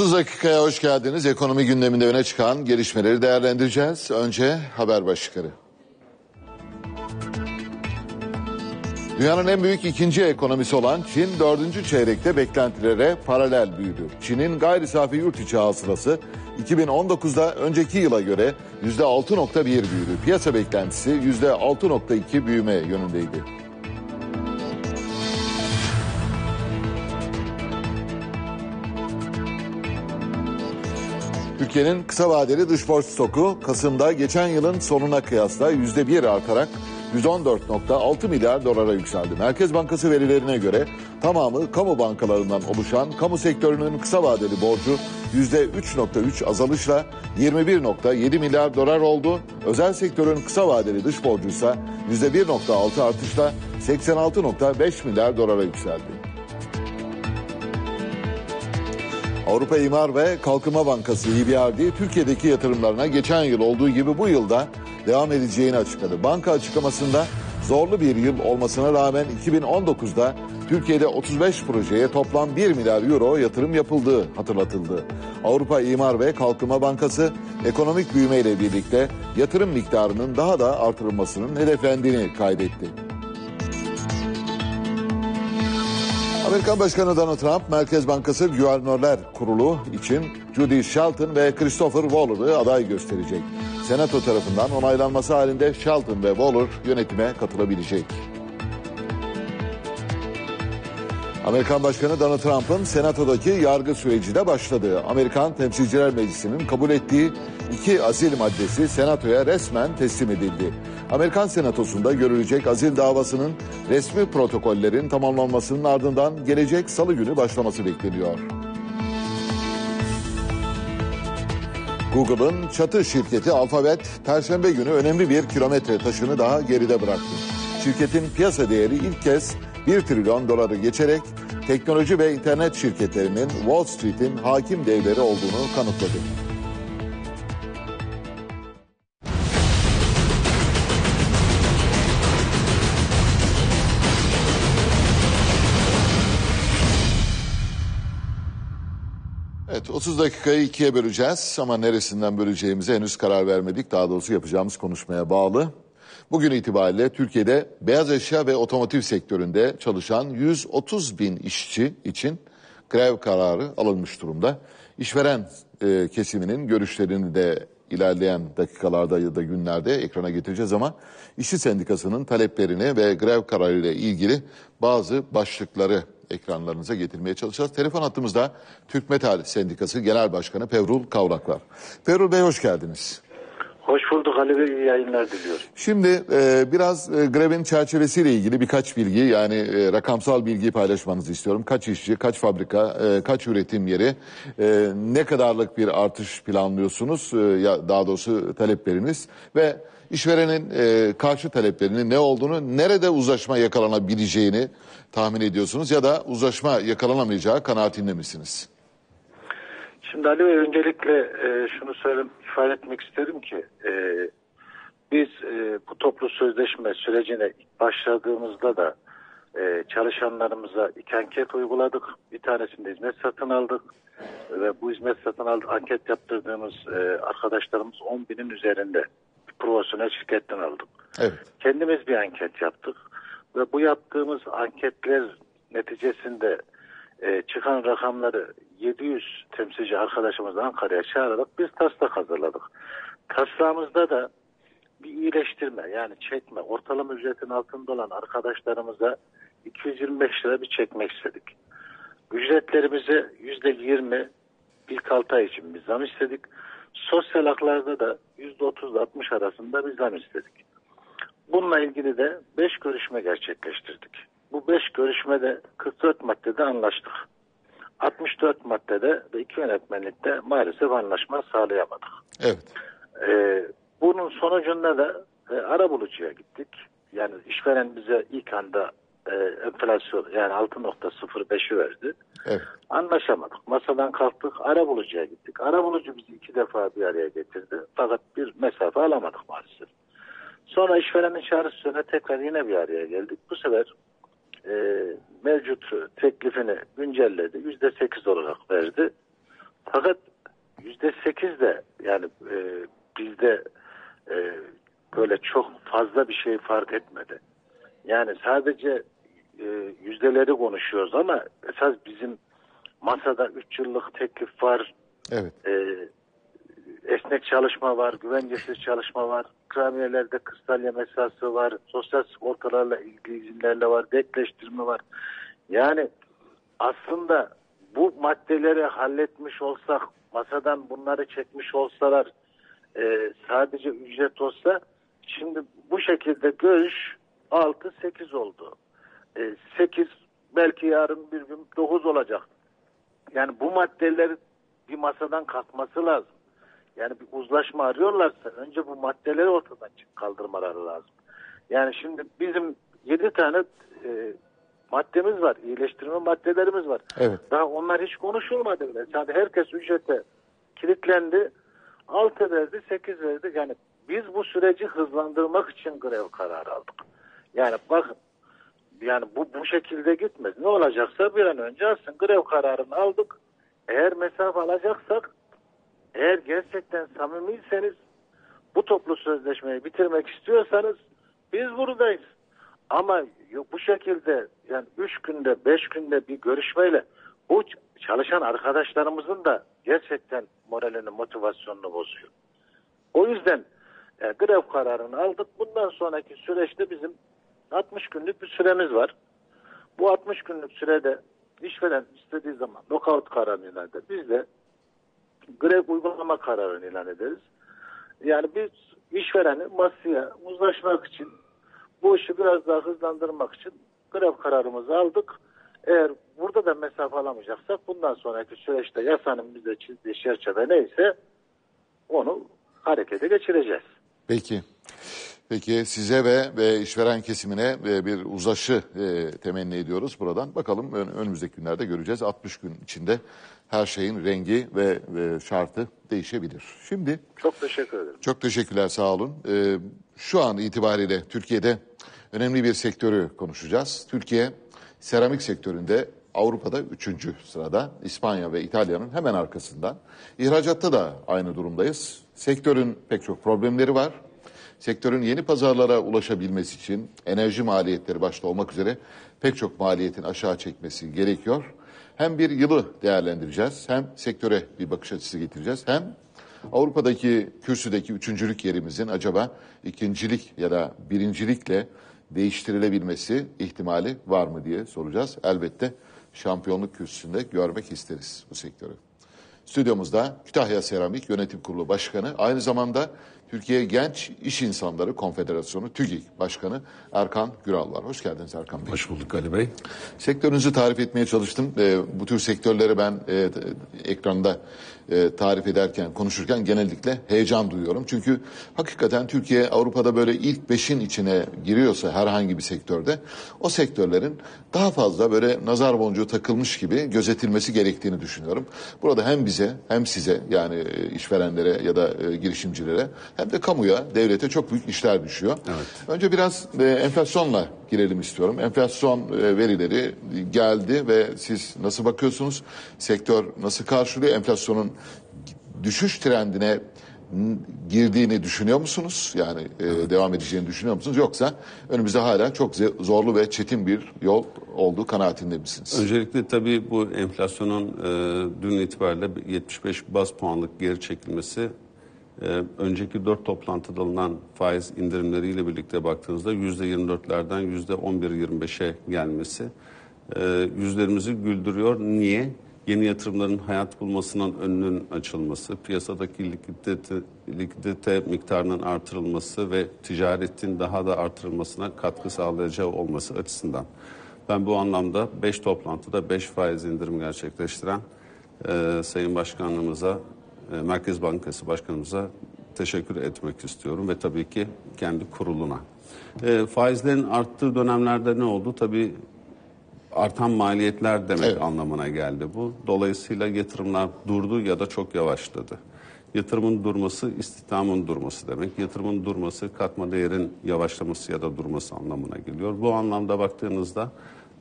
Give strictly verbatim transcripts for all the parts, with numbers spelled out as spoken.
otuz dakikaya hoş geldiniz. Ekonomi gündeminde öne çıkan gelişmeleri değerlendireceğiz. Önce haber başlıkları. Dünyanın en büyük ikinci ekonomisi olan Çin, dördüncü çeyrekte beklentilere paralel büyüdü. Çin'in gayri safi yurt içi hasılası iki bin on dokuzda önceki yıla göre yüzde altı nokta bir büyüdü. Piyasa beklentisi yüzde altı nokta iki büyüme yönündeydi. Türkiye'nin kısa vadeli dış borç stoku Kasım'da geçen yılın sonuna kıyasla yüzde bir artarak yüz on dört nokta altı milyar dolara yükseldi. Merkez Bankası verilerine göre tamamı kamu bankalarından oluşan kamu sektörünün kısa vadeli borcu yüzde üç nokta üç azalışla yirmi bir nokta yedi milyar dolar oldu. Özel sektörün kısa vadeli dış borcu ise yüzde bir nokta altı artışla seksen altı nokta beş milyar dolara yükseldi. Avrupa İmar ve Kalkınma Bankası (E B R D) Türkiye'deki yatırımlarına geçen yıl olduğu gibi bu yılda devam edeceğini açıkladı. Banka açıklamasında zorlu bir yıl olmasına rağmen iki bin on dokuzda Türkiye'de otuz beş projeye toplam bir milyar euro yatırım yapıldığı hatırlatıldı. Avrupa İmar ve Kalkınma Bankası ekonomik büyümeyle birlikte yatırım miktarının daha da artırılmasının hedeflendiğini kaydetti. Amerikan Başkanı Donald Trump, Merkez Bankası Güvernörler Kurulu için Judy Shelton ve Christopher Waller'ı aday gösterecek. Senato tarafından onaylanması halinde Shelton ve Waller yönetime katılabilecek. Amerikan Başkanı Donald Trump'ın Senato'daki yargı süreci de başladı. Amerikan Temsilciler Meclisi'nin kabul ettiği iki azil maddesi Senato'ya resmen teslim edildi. Amerikan Senatosu'nda görülecek azil davasının resmi protokollerin tamamlanmasının ardından gelecek salı günü başlaması bekleniyor. Google'ın çatı şirketi Alphabet, Perşembe günü önemli bir kilometre taşını daha geride bıraktı. Şirketin piyasa değeri ilk kez bir trilyon doları geçerek teknoloji ve internet şirketlerinin Wall Street'in hakim devleri olduğunu kanıtladı. Evet, otuz dakikayı ikiye böleceğiz ama neresinden böleceğimize henüz karar vermedik. Daha doğrusu yapacağımız konuşmaya bağlı. Bugün itibariyle Türkiye'de beyaz eşya ve otomotiv sektöründe çalışan yüz otuz bin işçi için grev kararı alınmış durumda. İşveren e, kesiminin görüşlerini de ilerleyen dakikalarda ya da günlerde ekrana getireceğiz ama işçi sendikasının taleplerini ve grev kararıyla ilgili bazı başlıkları ekranlarınıza getirmeye çalışacağız. Telefon hattımızda Türk Metal Sendikası Genel Başkanı Pevrul Kavrak var. Pevrul Bey, hoş geldiniz. Hoş bulduk Ali Bey, iyi yayınlar diliyorum. Şimdi e, biraz e, grevin çerçevesiyle ilgili birkaç bilgi, yani e, rakamsal bilgiyi paylaşmanızı istiyorum. Kaç işçi, kaç fabrika, e, kaç üretim yeri, e, ne kadarlık bir artış planlıyorsunuz, e, ya daha doğrusu talepleriniz ve işverenin e, karşı taleplerinin ne olduğunu, nerede uzlaşma yakalanabileceğini tahmin ediyorsunuz ya da uzlaşma yakalanamayacağı kanaatinde misiniz? Şimdi Ali Bey, öncelikle e, şunu söyleyeyim, ifade etmek isterim ki e, biz e, bu toplu sözleşme sürecine başladığımızda da e, çalışanlarımıza iki anket uyguladık. Bir tanesinde hizmet satın aldık ve bu hizmet satın aldık anket yaptırdığımız e, arkadaşlarımız on binin üzerinde profesyonel şirketten aldık. Evet. Kendimiz bir anket yaptık ve bu yaptığımız anketler neticesinde Ee, çıkan rakamları yedi yüz temsilci arkadaşımızdan Ankara'ya çağırarak biz taslak hazırladık. Taslağımızda da bir iyileştirme, yani çekme, ortalama ücretin altında olan arkadaşlarımıza iki yüz yirmi beş lira bir çekmek istedik. Ücretlerimize yüzde yirmi ilk altı ay için bir zam istedik. Sosyal haklarda da yüzde otuz altmış arasında bir zam istedik. Bununla ilgili de beş görüşme gerçekleştirdik. Bu beş görüşmede kırk dört maddede anlaştık. altmış dört maddede ve iki yönetmenlikte maalesef anlaşma sağlayamadık. Evet. Ee, bunun sonucunda da e, ara bulucuya gittik. Yani işveren bize ilk anda e, enflasyon, yani altı nokta sıfır beş'i verdi. Evet. Anlaşamadık. Masadan kalktık, ara bulucuya gittik. Ara bulucu bizi iki defa bir araya getirdi. Fakat bir mesafe alamadık maalesef. Sonra işverenin çağrısı üzerine tekrar yine bir araya geldik. Bu sefer E, mevcut teklifini güncelledi. yüzde sekiz olarak verdi. Fakat yüzde sekiz de yani e, bizde e, böyle çok fazla bir şey fark etmedi. Yani sadece e, yüzdeleri konuşuyoruz ama esas bizim masada üç yıllık teklif var. Evet. E, esnek çalışma var, güvencesiz çalışma var, ikramiyelerde kıstal yeme esası var, sosyal sigortalarla ilgili izinlerle var, denkleştirme var. Yani aslında bu maddeleri halletmiş olsak, masadan bunları çekmiş olsalar, e, sadece ücret olsa, şimdi bu şekilde görüş altı sekiz oldu. E, sekiz belki yarın bir gün dokuz olacak. Yani bu maddeler bir masadan kalkması lazım. Yani bir uzlaşma arıyorlarsa önce bu maddeleri ortadan kaldırmaları lazım. Yani şimdi bizim yedi tane e, maddemiz var. İyileştirme maddelerimiz var. Evet. Daha onlar hiç konuşulmadı bile. Yani herkes ücrete kilitlendi. altı verdi, sekiz verdi. Yani biz bu süreci hızlandırmak için grev kararı aldık. Yani bakın, yani bu bu şekilde gitmez. Ne olacaksa bir an önce alsın. Grev kararını aldık. Eğer mesafe alacaksak, eğer gerçekten samimiyseniz, bu toplu sözleşmeyi bitirmek istiyorsanız biz buradayız. Ama bu şekilde yani üç günde beş günde bir görüşmeyle bu çalışan arkadaşlarımızın da gerçekten moralini, motivasyonunu bozuyor. O yüzden yani grev kararını aldık. Bundan sonraki süreçte bizim altmış günlük bir süremiz var. Bu altmış günlük sürede işveren istediği zaman lockout kararını ilan eder. Biz de grev uygulama kararını ilan ederiz. Yani biz işvereni masaya uzlaşmak için, bu işi biraz daha hızlandırmak için grev kararımızı aldık. Eğer burada da mesafe alamayacaksak bundan sonraki süreçte yasanın bize çizdiği çerçeve neyse onu harekete geçireceğiz. Peki. Peki size ve, ve işveren kesimine ve bir uzlaşı e, temenni ediyoruz buradan. Bakalım ön, önümüzdeki günlerde göreceğiz. altmış gün içinde her şeyin rengi ve, ve şartı değişebilir. Şimdi çok teşekkür ederim. Çok teşekkürler, sağ olun. E, şu an itibariyle Türkiye'de önemli bir sektörü konuşacağız. Türkiye seramik sektöründe Avrupa'da üçüncü sırada, İspanya ve İtalya'nın hemen arkasından. İhracatta da aynı durumdayız. Sektörün pek çok problemleri var. Sektörün yeni pazarlara ulaşabilmesi için enerji maliyetleri başta olmak üzere pek çok maliyetin aşağı çekmesi gerekiyor. Hem bir yılı değerlendireceğiz, hem sektöre bir bakış açısı getireceğiz, hem Avrupa'daki kürsüdeki üçüncülük yerimizin acaba ikincilik ya da birincilikle değiştirilebilmesi ihtimali var mı diye soracağız. Elbette şampiyonluk kürsüsünde görmek isteriz bu sektörü. Stüdyomuzda Kütahya Seramik Yönetim Kurulu Başkanı, aynı zamanda Türkiye Genç İş İnsanları Konfederasyonu TÜGİK Başkanı Erkan Güral var. Hoş geldiniz Erkan Bey. Hoş bulduk Ali Bey. Sektörünüzü tarif etmeye çalıştım. E, bu tür sektörleri ben e, ekranda e, tarif ederken, konuşurken genellikle heyecan duyuyorum. Çünkü hakikaten Türkiye Avrupa'da böyle ilk beşin içine giriyorsa herhangi bir sektörde, o sektörlerin daha fazla böyle nazar boncuğu takılmış gibi gözetilmesi gerektiğini düşünüyorum. Burada hem bize hem size, yani işverenlere ya da e, girişimcilere, hem de kamuya, devlete çok büyük işler düşüyor. Evet. Önce biraz e, enflasyonla girelim istiyorum. Enflasyon e, verileri geldi ve siz nasıl bakıyorsunuz? Sektör nasıl karşılıyor? Enflasyonun düşüş trendine girdiğini düşünüyor musunuz? Yani e, evet. devam edeceğini düşünüyor musunuz? Yoksa önümüzde hala çok zorlu ve çetin bir yol olduğu kanaatinde misiniz? Öncelikle tabii bu enflasyonun e, dün itibariyle yetmiş beş baz puanlık geri çekilmesi, Ee, önceki dört toplantıda alınan faiz indirimleriyle birlikte baktığınızda yüzde yirmi dörtlerden yüzde on bir yirmi beşe gelmesi ee, yüzlerimizi güldürüyor. Niye? Yeni yatırımların hayat bulmasının önünün açılması, piyasadaki likidite, likidite miktarının artırılması ve ticaretin daha da artırılmasına katkı sağlayacağı olması açısından. Ben bu anlamda beş toplantıda beş faiz indirim gerçekleştiren e, Sayın Başkanımıza, Merkez Bankası Başkanımıza teşekkür etmek istiyorum ve tabii ki kendi kuruluna. E, faizlerin arttığı dönemlerde ne oldu? Tabii artan maliyetler demek, evet, anlamına geldi bu. Dolayısıyla yatırımlar durdu ya da çok yavaşladı. Yatırımın durması istihdamın durması demek. Yatırımın durması katma değerin yavaşlaması ya da durması anlamına geliyor. Bu anlamda baktığınızda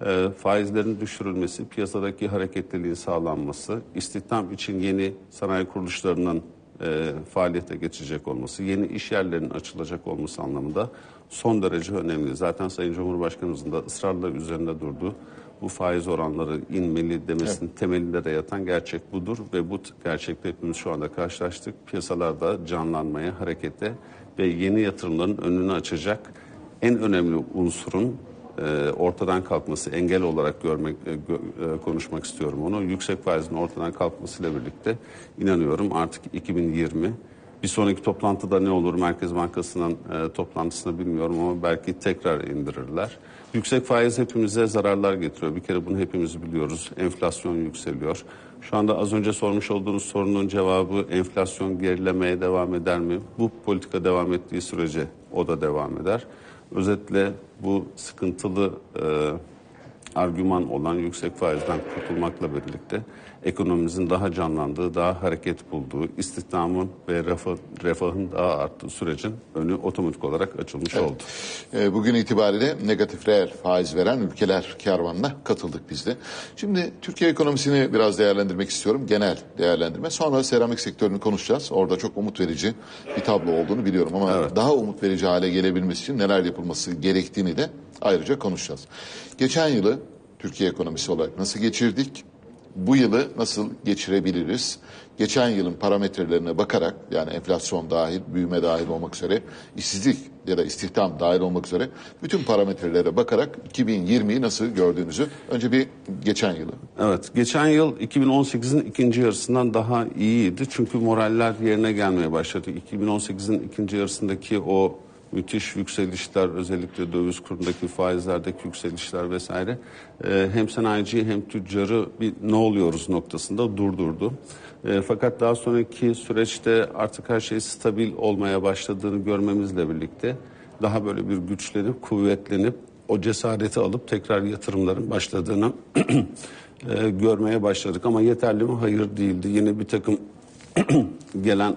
e, faizlerin düşürülmesi, piyasadaki hareketliliğin sağlanması, istihdam için yeni sanayi kuruluşlarının e, faaliyete geçecek olması, yeni iş yerlerinin açılacak olması anlamında son derece önemli. Zaten Sayın Cumhurbaşkanımızın da ısrarla üzerinde durduğu bu faiz oranları inmeli demesinin evet. temelinde yatan gerçek budur ve bu gerçekte hepimiz şu anda karşılaştık. Piyasalarda canlanmaya, harekete ve yeni yatırımların önünü açacak en önemli unsurun e, ortadan kalkması, engel olarak görmek e, gö, e, konuşmak istiyorum onu. Yüksek faizin ortadan kalkmasıyla birlikte inanıyorum artık iki bin yirmi, bir sonraki toplantıda ne olur, Merkez Bankası'nın e, toplantısını bilmiyorum ama belki tekrar indirirler. Yüksek faiz hepimize zararlar getiriyor. Bir kere bunu hepimiz biliyoruz. Enflasyon yükseliyor. Şu anda az önce sormuş olduğunuz sorunun cevabı enflasyon gerilemeye devam eder mi? Bu politika devam ettiği sürece o da devam eder. Özetle bu sıkıntılı e, argüman olan yüksek faizden kurtulmakla birlikte ekonomimizin daha canlandığı, daha hareket bulduğu, istihdamın ve refah, refahın daha arttığı sürecin önü otomatik olarak açılmış evet. oldu. E, bugün itibariyle negatif reel faiz veren ülkeler kervanına katıldık biz de. Şimdi Türkiye ekonomisini biraz değerlendirmek istiyorum. Genel değerlendirme. Sonra seramik sektörünü konuşacağız. Orada çok umut verici bir tablo olduğunu biliyorum ama evet. daha umut verici hale gelebilmesi için neler yapılması gerektiğini de ayrıca konuşacağız. Geçen yılı Türkiye ekonomisi olarak nasıl geçirdik? Bu yılı nasıl geçirebiliriz? Geçen yılın parametrelerine bakarak, yani enflasyon dahil, büyüme dahil olmak üzere, işsizlik ya da istihdam dahil olmak üzere bütün parametrelere bakarak iki bin yirmiyi nasıl gördüğünüzü, önce bir geçen yılı. Evet, geçen yıl iki bin on sekizin ikinci yarısından daha iyiydi. Çünkü moraller yerine gelmeye başladı. iki bin on sekizin ikinci yarısındaki o müthiş yükselişler, özellikle döviz kurundaki faizlerdeki yükselişler vesaire e, hem sanayiciyi hem tüccarı bir ne oluyoruz noktasında durdurdu. E, fakat daha sonraki süreçte artık her şey stabil olmaya başladığını görmemizle birlikte daha böyle bir güçlenip, kuvvetlenip, o cesareti alıp tekrar yatırımların başladığını e, görmeye başladık. Ama yeterli mi? Hayır değildi. Yine bir takım gelen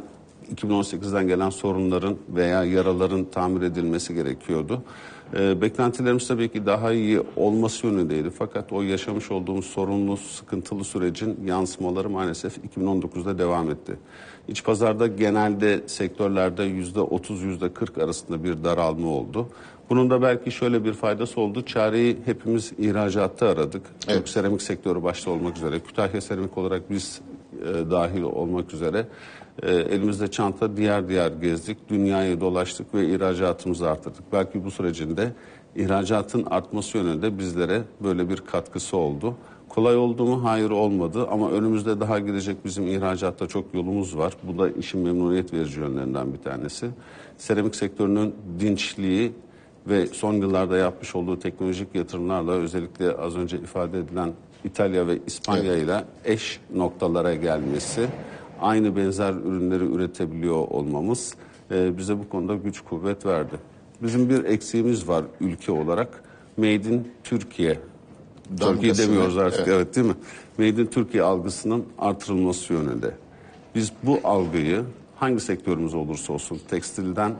iki bin on sekizden gelen sorunların veya yaraların tamir edilmesi gerekiyordu. E, beklentilerimiz tabii ki daha iyi olması yönündeydi. Fakat o yaşamış olduğumuz sorunlu, sıkıntılı sürecin yansımaları maalesef iki bin on dokuzda devam etti. İç pazarda genelde sektörlerde yüzde otuz yüzde kırk arasında bir daralma oldu. Bunun da belki şöyle bir faydası oldu. Çareyi hepimiz ihracatta aradık. Evet. Türk seramik sektörü başta olmak üzere, Kütahya Seramik olarak biz e, dahil olmak üzere e, elimizde çanta diğer diğer gezdik, dünyayı dolaştık ve ihracatımızı artırdık. Belki bu sürecin de ihracatın artması yönünde bizlere böyle bir katkısı oldu. Kolay oldu mu? Hayır, olmadı ama önümüzde daha gidecek bizim ihracatta çok yolumuz var. Bu da işin memnuniyet verici yönlerinden bir tanesi. Seramik sektörünün dinçliği ve son yıllarda yapmış olduğu teknolojik yatırımlarla, özellikle az önce ifade edilen İtalya ve İspanya ile evet. eş noktalara gelmesi, aynı benzer ürünleri üretebiliyor olmamız e, bize bu konuda güç kuvvet verdi. Bizim bir eksiğimiz var ülke olarak. Made in Türkiye. Türkiye demiyoruz artık evet. evet değil mi? Made in Türkiye algısının artırılması yönünde. Biz bu algıyı hangi sektörümüz olursa olsun, tekstilden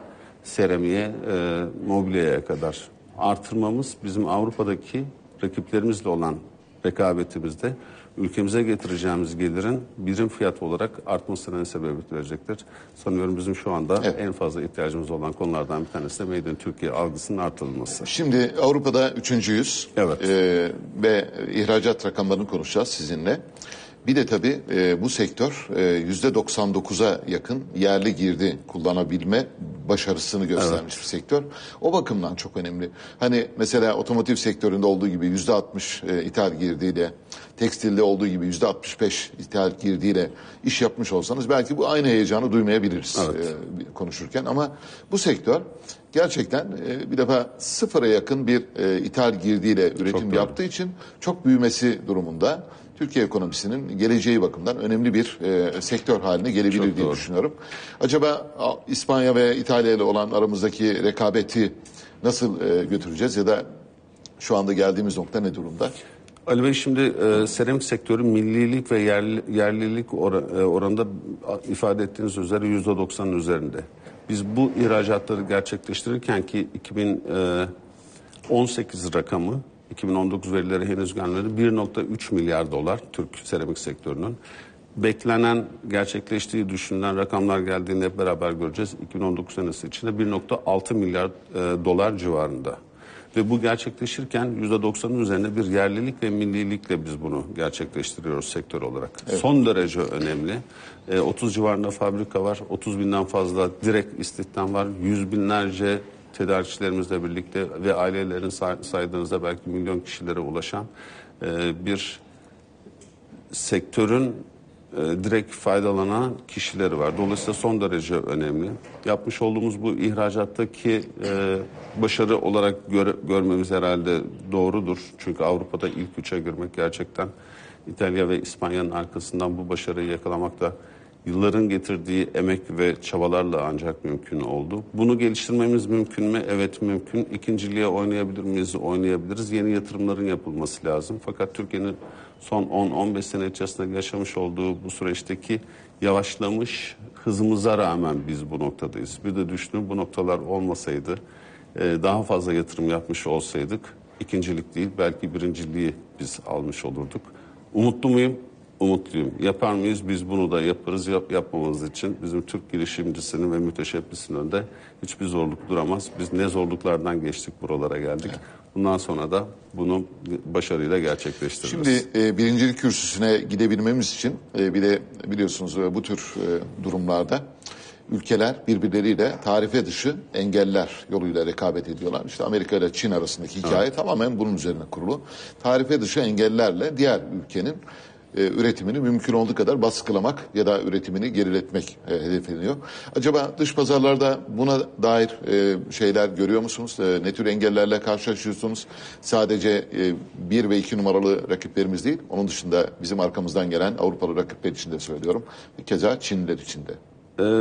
seramiğe, e, mobilyaya kadar artırmamız bizim Avrupa'daki rakiplerimizle olan rekabetimizde ülkemize getireceğimiz gelirin birim fiyat olarak artmasına sebebiyet verecektir. Sanıyorum bizim şu anda evet. en fazla ihtiyacımız olan konulardan bir tanesi de Made in Türkiye algısının artırılması. Şimdi Avrupa'da üçüncüyüz evet. ee, ve ihracat rakamlarını konuşacağız sizinle. Bir de tabii e, bu sektör e, yüzde doksan dokuza yakın yerli girdi kullanabilme başarısını göstermiş evet. bir sektör. O bakımdan çok önemli. Hani mesela otomotiv sektöründe olduğu gibi yüzde altmış e, ithal girdiğiyle, tekstilde olduğu gibi yüzde altmış beş ithal girdiğiyle iş yapmış olsanız belki bu aynı heyecanı duymayabiliriz evet. e, konuşurken. Ama bu sektör gerçekten e, bir defa sıfıra yakın bir e, ithal girdiğiyle üretim yaptığı için çok büyümesi durumunda Türkiye ekonomisinin geleceği bakımdan önemli bir e, sektör haline gelebilir çok diye doğru. düşünüyorum. Acaba İspanya ve İtalya ile olan aramızdaki rekabeti nasıl e, götüreceğiz ya da şu anda geldiğimiz nokta ne durumda? Ali Bey, şimdi e, seramik sektörü millilik ve yerli, yerlilik or- e, oranında ifade ettiğiniz üzere yüzde doksanın üzerinde. Biz bu ihracatları gerçekleştirirken ki iki bin on sekiz rakamı iki bin on dokuz verileri henüz gelmedi. bir nokta üç milyar dolar Türk seramik sektörünün. Beklenen, gerçekleştiği düşünülen rakamlar geldiğinde hep beraber göreceğiz. iki bin on dokuz senesi içinde bir nokta altı milyar dolar civarında. Ve bu gerçekleşirken yüzde doksanın üzerinde bir yerlilik ve millilikle biz bunu gerçekleştiriyoruz sektör olarak. Evet. Son derece önemli. E, otuz civarında fabrika var. otuz binden fazla direkt istihdam var. Yüz binlerce tedarikçilerimizle birlikte ve ailelerin say saydığınızda belki milyon kişilere ulaşan e, bir sektörün e, direkt faydalanan kişileri var. Dolayısıyla son derece önemli. Yapmış olduğumuz bu ihracattaki e, başarı olarak gör görmemiz herhalde doğrudur. Çünkü Avrupa'da ilk üçe girmek gerçekten İtalya ve İspanya'nın arkasından bu başarıyı yakalamak da yılların getirdiği emek ve çabalarla ancak mümkün oldu. Bunu geliştirmemiz mümkün mü? Evet, mümkün. İkinciliğe oynayabilir miyiz? Oynayabiliriz. Yeni yatırımların yapılması lazım. Fakat Türkiye'nin son on on beş sene içerisinde yaşamış olduğu bu süreçteki yavaşlamış hızımıza rağmen biz bu noktadayız. Bir de düşünün, bu noktalar olmasaydı, daha fazla yatırım yapmış olsaydık ikincilik değil belki birinciliği biz almış olurduk. Umutlu muyum? Umutluyum. Yapar mıyız? Biz bunu da yaparız. Yap, yapmamamız için bizim Türk girişimcisinin ve müteşebbisinin önünde hiçbir zorluk duramaz. Biz ne zorluklardan geçtik, buralara geldik. Bundan sonra da bunu başarıyla gerçekleştiririz. Şimdi e, birincilik kürsüsüne gidebilmemiz için e, bir de biliyorsunuz e, bu tür e, durumlarda ülkeler birbirleriyle tarife dışı engeller yoluyla rekabet ediyorlar. İşte Amerika ile Çin arasındaki hikaye, evet, tamamen bunun üzerine kurulu. Tarife dışı engellerle diğer ülkenin e, üretimini mümkün olduğu kadar baskılamak ya da üretimini geriletmek e, hedefleniyor. Acaba dış pazarlarda buna dair e, şeyler görüyor musunuz? E, ne tür engellerle karşılaşıyorsunuz? Sadece e, bir ve iki numaralı rakiplerimiz değil, onun dışında bizim arkamızdan gelen Avrupalı rakipler için de söylüyorum. Keza Çinliler için de.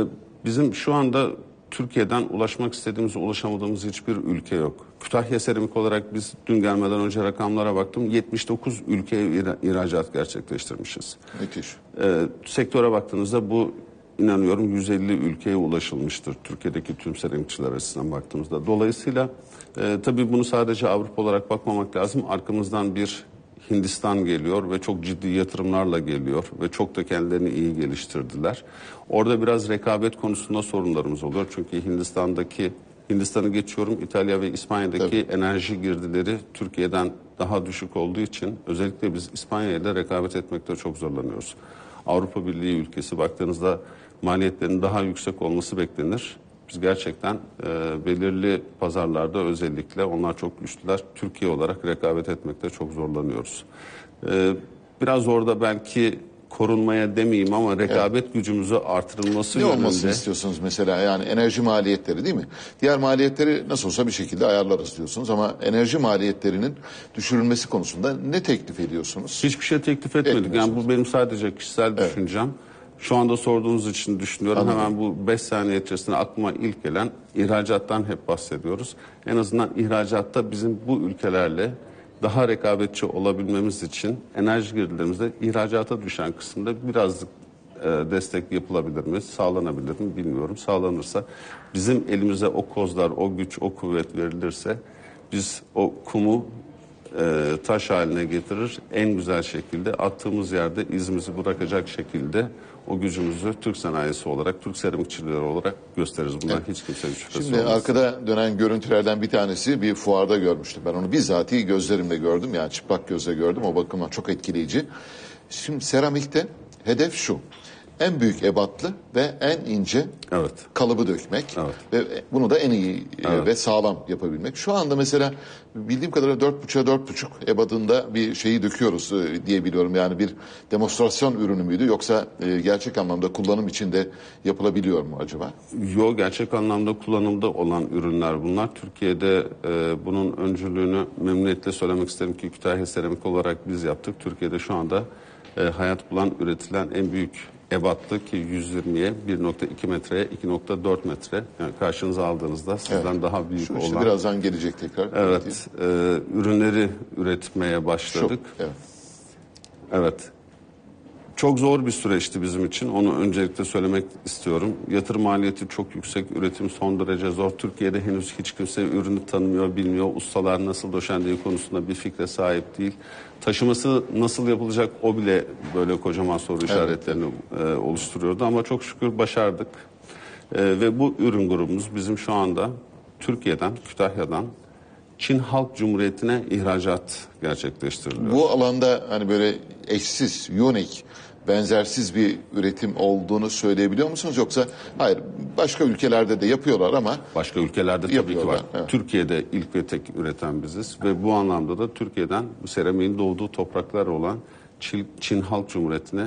E Bizim şu anda Türkiye'den ulaşmak istediğimiz, ulaşamadığımız hiçbir ülke yok. Kütahya Seramik olarak biz dün gelmeden önce rakamlara baktım. yetmiş dokuz ülkeye ihracat gerçekleştirmişiz. Müthiş. Ee, sektöre baktığınızda bu, inanıyorum, yüz elli ülkeye ulaşılmıştır Türkiye'deki tüm seramikçiler açısından baktığımızda. Dolayısıyla e, tabii bunu sadece Avrupa olarak bakmamak lazım. Arkamızdan bir Hindistan geliyor ve çok ciddi yatırımlarla geliyor ve çok da kendilerini iyi geliştirdiler. Orada biraz rekabet konusunda sorunlarımız oluyor. Çünkü Hindistan'daki, Hindistan'ı geçiyorum, İtalya ve İspanya'daki, tabii, enerji girdileri Türkiye'den daha düşük olduğu için özellikle biz İspanya ile rekabet etmekte çok zorlanıyoruz. Avrupa Birliği ülkesi baktığınızda maliyetlerin daha yüksek olması beklenir. Biz gerçekten e, belirli pazarlarda, özellikle onlar çok güçlüler, Türkiye olarak rekabet etmekte çok zorlanıyoruz. E, biraz orada belki korunmaya demeyeyim ama rekabet, evet, gücümüzü artırılması ne yönünde. Ne olmasını istiyorsunuz mesela? Yani enerji maliyetleri değil mi? Diğer maliyetleri nasıl olsa bir şekilde ayarlarız diyorsunuz ama enerji maliyetlerinin düşürülmesi konusunda ne teklif ediyorsunuz? Hiçbir şey teklif etmedik. Yani bu benim sadece kişisel, evet, düşüncem. Şu anda sorduğunuz için düşünüyorum. Anladım. Hemen bu beş saniye içerisinde aklıma ilk gelen, ihracattan hep bahsediyoruz. En azından ihracatta bizim bu ülkelerle daha rekabetçi olabilmemiz için enerji girdilerimizde ihracata düşen kısımda birazcık e, destek yapılabilir mi, sağlanabilir mi bilmiyorum. Sağlanırsa, bizim elimize o kozlar, o güç, o kuvvet verilirse biz o kumu e, taş haline getirir. En güzel şekilde attığımız yerde izimizi bırakacak şekilde o gücümüzü Türk sanayisi olarak, Türk seramikçileri olarak gösteririz. Bundan, evet, hiç kimse şüphesiz. Şimdi olmasın. Arkada dönen görüntülerden bir tanesi bir fuarda görmüştüm. Ben onu bizatihi gözlerimle gördüm. Yani çıplak gözle gördüm. O bakımdan çok etkileyici. Şimdi seramikte hedef şu: en büyük ebatlı ve en ince, evet, kalıbı dökmek. Evet. Ve bunu da en iyi, evet, ve sağlam yapabilmek. Şu anda mesela bildiğim kadarıyla dört buçuğa dört buçuk ebadında bir şeyi döküyoruz diye biliyorum. Yani bir demonstrasyon ürünü müydü, yoksa gerçek anlamda kullanım içinde yapılabiliyor mu acaba? Yok, gerçek anlamda kullanımda olan ürünler bunlar. Türkiye'de e, bunun öncülüğünü memnuniyetle söylemek isterim ki Kütahya Seramik olarak biz yaptık. Türkiye'de şu anda e, hayat bulan, üretilen en büyük ebatlı, ki yüz yirmiye bir nokta iki metreye iki nokta dört metre, yani karşınıza aldığınızda sizden, evet, daha büyük şu olan. İşte birazdan gelecek tekrar. Evet, e, ürünleri üretmeye başladık. Çok, evet. Evet. Çok zor bir süreçti bizim için. Onu öncelikle söylemek istiyorum. Yatırım maliyeti çok yüksek, üretim son derece zor. Türkiye'de henüz hiç kimse ürünü tanımıyor, bilmiyor. Ustalar nasıl döşendiği konusunda bir fikre sahip değil. Taşıması nasıl yapılacak o bile böyle kocaman soru evet. işaretlerini e, oluşturuyordu. Ama çok şükür başardık. E, ve bu ürün grubumuz bizim şu anda Türkiye'den, Kütahya'dan Çin Halk Cumhuriyeti'ne ihracat gerçekleştiriliyor. Bu alanda hani böyle eşsiz, unik, benzersiz bir üretim olduğunu söyleyebiliyor musunuz? Yoksa hayır, başka ülkelerde de yapıyorlar ama... Başka ülkelerde tabii ki var. Evet. Türkiye'de ilk ve tek üreten biziz. Ve bu anlamda da Türkiye'den bu seramiğin doğduğu topraklar olan Çin, Çin Halk Cumhuriyeti'ne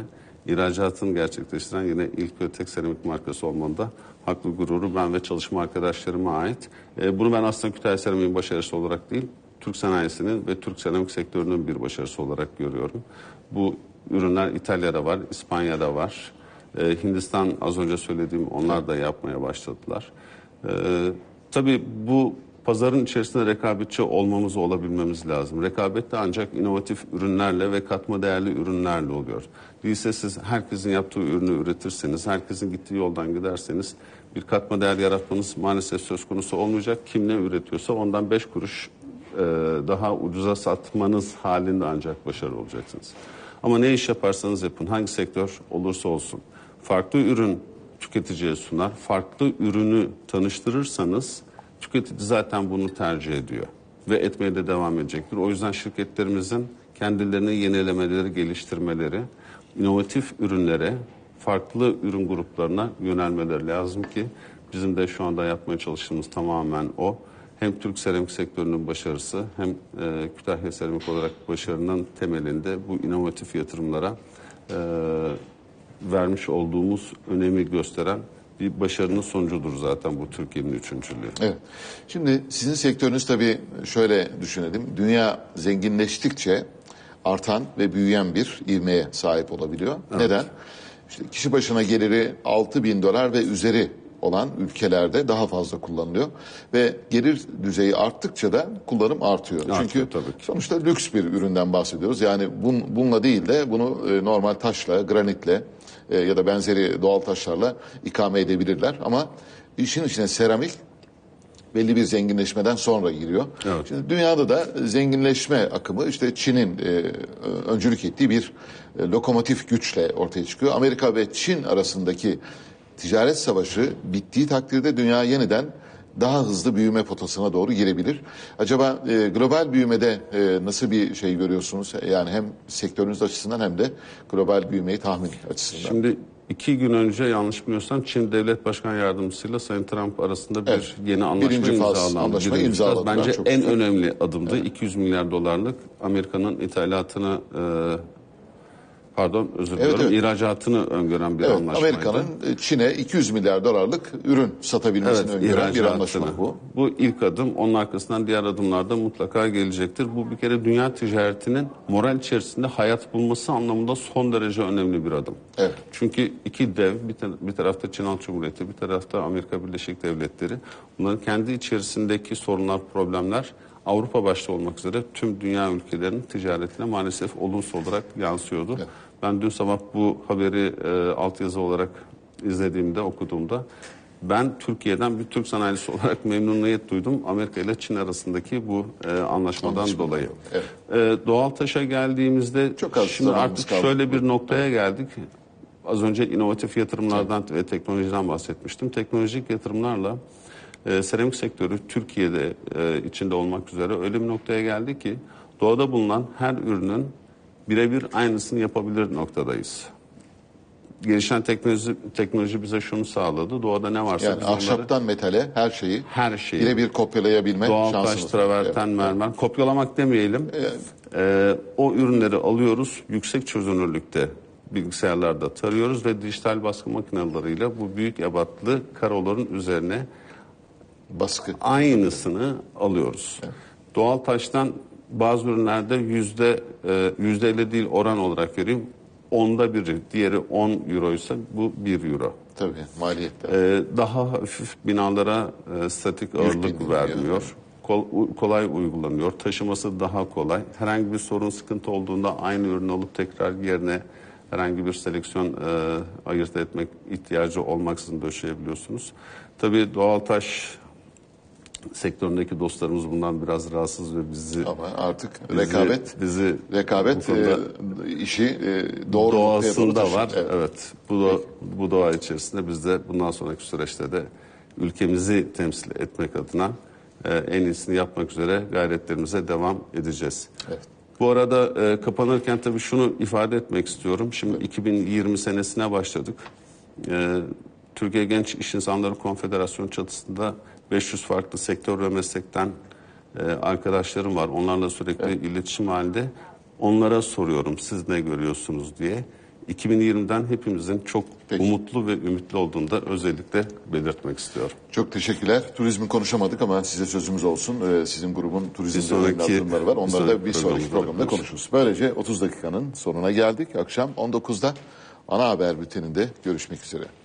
ihracatını gerçekleştiren yine ilk ve tek seramik markası olmanın da haklı gururu ben ve çalışma arkadaşlarıma ait. E, bunu ben aslında Kütahya Seramik'in başarısı olarak değil, Türk sanayisinin ve Türk seramik sektörünün bir başarısı olarak görüyorum. Bu ürünler İtalya'da var, İspanya'da var. E, Hindistan az önce söylediğim onlar da yapmaya başladılar. E, tabii bu pazarın içerisinde rekabetçi olmamız, olabilmemiz lazım. Rekabet de ancak inovatif ürünlerle ve katma değerli ürünlerle oluyor. Değilse siz herkesin yaptığı ürünü üretirseniz, herkesin gittiği yoldan giderseniz bir katma değer yaratmanız maalesef söz konusu olmayacak. Kim ne üretiyorsa ondan beş kuruş e, daha ucuza satmanız halinde ancak başarılı olacaksınız. Ama ne iş yaparsanız yapın, hangi sektör olursa olsun farklı ürün tüketiciye sunar, farklı ürünü tanıştırırsanız tüketici zaten bunu tercih ediyor ve etmeye de devam edecektir. O yüzden şirketlerimizin kendilerini yenilemeleri, geliştirmeleri, inovatif ürünlere, farklı ürün gruplarına yönelmeleri lazım ki bizim de şu anda yapmaya çalıştığımız tamamen o. Hem Türk seramik sektörünün başarısı hem e, Kütahya Seramik olarak başarının temelinde bu inovatif yatırımlara e, vermiş olduğumuz önemi gösteren bir başarının sonucudur zaten bu Türkiye'nin üçüncülüğü. Evet. Şimdi sizin sektörünüz tabii şöyle düşünelim. Dünya zenginleştikçe artan ve büyüyen bir ivmeye sahip olabiliyor. Evet. Neden? İşte kişi başına geliri altı bin dolar ve üzeri olan ülkelerde daha fazla kullanılıyor. Ve gelir düzeyi arttıkça da kullanım artıyor. artıyor Çünkü sonuçta lüks bir üründen bahsediyoruz. Yani bun, bununla değil de bunu e, normal taşla, granitle e, ya da benzeri doğal taşlarla ikame edebilirler. Ama işin içine seramik belli bir zenginleşmeden sonra giriyor. Evet. Şimdi dünyada da zenginleşme akımı işte Çin'in e, öncülük ettiği bir e, lokomotif güçle ortaya çıkıyor. Amerika ve Çin arasındaki ticaret savaşı bittiği takdirde dünya yeniden daha hızlı büyüme potasına doğru girebilir. Acaba e, global büyümede e, nasıl bir şey görüyorsunuz? Yani hem sektörünüz açısından hem de global büyümeyi tahmin açısından. Şimdi iki gün önce yanlış bilmiyorsam Çin Devlet Başkan Yardımcısıyla Sayın Trump arasında bir evet. yeni anlaşma imzalandı. İmzalandı. Bence Çok en güzel. önemli adımdı. Evet. iki yüz milyar dolarlık Amerika'nın ithalatını E, Pardon özür diliyorum. Evet, evet. İhracatını öngören bir evet, anlaşmaydı. Amerika'nın Çin'e iki yüz milyar dolarlık ürün satabilmesini evet, öngören bir anlaşma bu. Bu ilk adım. Onun arkasından diğer adımlar da mutlaka gelecektir. Bu bir kere dünya ticaretinin moral içerisinde hayat bulması anlamında son derece önemli bir adım. Evet. Çünkü iki dev, bir, ta bir tarafta Çin Halk Cumhuriyeti, bir tarafta Amerika Birleşik Devletleri. Bunların kendi içerisindeki sorunlar, problemler Avrupa başta olmak üzere tüm dünya ülkelerinin ticaretine maalesef olumsuz olarak yansıyordu. Evet. Ben dün sabah bu haberi e, altyazı olarak izlediğimde, okuduğumda ben Türkiye'den bir Türk sanayicisi olarak memnuniyet duydum. Amerika ile Çin arasındaki bu e, anlaşmadan Anlaşma. dolayı. Evet. E, doğal taşa geldiğimizde Çok az şimdi artık kaldı. şöyle bir noktaya geldik. Az önce inovatif yatırımlardan evet. ve teknolojiden bahsetmiştim. Teknolojik yatırımlarla e, seramik sektörü Türkiye'de e, içinde olmak üzere öyle bir noktaya geldi ki doğada bulunan her ürünün birebir aynısını yapabilir noktadayız. Gelişen teknoloji, teknoloji bize şunu sağladı. Doğada ne varsa... Yani ahşaptan onları, metale her şeyi, her şeyi birebir kopyalayabilme şansımız var. Doğal taş, traverten, evet. mermer. Kopyalamak demeyelim. Evet. Ee, o ürünleri alıyoruz. Yüksek çözünürlükte bilgisayarlarda tarıyoruz ve dijital baskı makineleriyle bu büyük ebatlı karoların üzerine baskı aynısını alıyoruz. Evet. Doğal taştan bazı ürünlerde yüzde yüzde elli değil oran olarak vereyim. Onda biri, diğeri on euroysa bu bir euro. Tabii maliyetler. Ee, daha hafif binalara e, statik ağırlık vermiyor. Kol, kolay uygulanıyor. Taşıması daha kolay. Herhangi bir sorun, sıkıntı olduğunda aynı ürünü alıp tekrar yerine e, herhangi bir seleksiyon e, ayırt etmek ihtiyacı olmaksızın döşeyebiliyorsunuz. Tabii doğal taş sektöründeki dostlarımız bundan biraz rahatsız ve bizi ama artık bizi, rekabet bizi rekabet e, işi e, doğru doğasında doğru var. Evet. evet. Bu da, bu doğa içerisinde biz de bundan sonraki süreçte de ülkemizi temsil etmek adına e, en iyisini yapmak üzere gayretlerimize devam edeceğiz. Evet. Bu arada e, kapanırken tabii şunu ifade etmek istiyorum. Şimdi iki bin yirmi senesine başladık. E, Türkiye Genç İş İnsanları Konfederasyonu çatısında beş yüz farklı sektör ve meslekten e, arkadaşlarım var. Onlarla sürekli evet. iletişim halinde. Onlara soruyorum siz ne görüyorsunuz diye. iki bin yirmiden hepimizin çok Peki. umutlu ve ümitli olduğunu da özellikle belirtmek istiyorum. Çok teşekkürler. Turizmi konuşamadık ama size sözümüz olsun. Ee, sizin grubun turizmde önemli adımları var. Onları da bir sonraki programda konuşuruz. Böylece otuz dakikanın sonuna geldik. Akşam on dokuzda ana haber bülteninde görüşmek üzere.